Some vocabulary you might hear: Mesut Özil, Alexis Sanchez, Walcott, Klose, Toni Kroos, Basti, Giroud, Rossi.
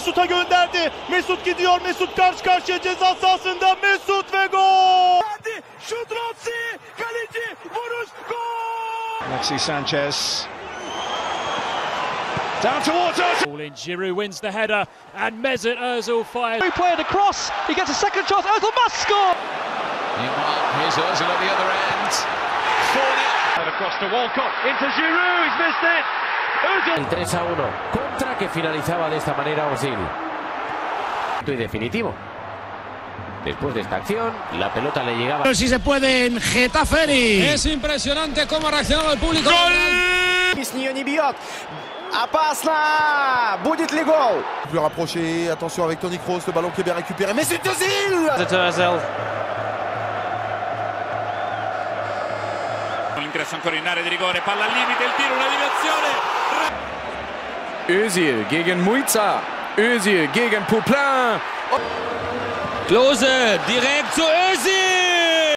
Mesut'a gönderdi. Mesut gidiyor. Mesut karşı karşıya ceza sahasında. Mesut ve gol! Şut Rossi! Kaleci! Vuruş! Gol! Alexis Sanchez. Down towards Özil. Ball in, Giroud wins the header and Mesut Özil fires. He played across, he gets a second shot, Özil must score! Here's Özil at the other end. 4-0. And across to Walcott, into Giroud, he's missed it! Özil! El 3-1, contra que finalizaba de esta manera Özil. Y definitivo. Después de esta acción, la pelota le llegaba. Pero si se puede en Getaferi. Es impresionante cómo ha reaccionado el público. ¡Gol! С нее не бьет. Опасно! Будет ли гол? Plus rapproché, attention avec Toni Kroos, le ballon qui est bien récupéré. Mesut Özil! L'ingresso ancora in area di rigore, palla al limite, il tiro, una deviazione. Özil gegen Muiza. Özil gegen Pouplein. Klose direkt zu Özil.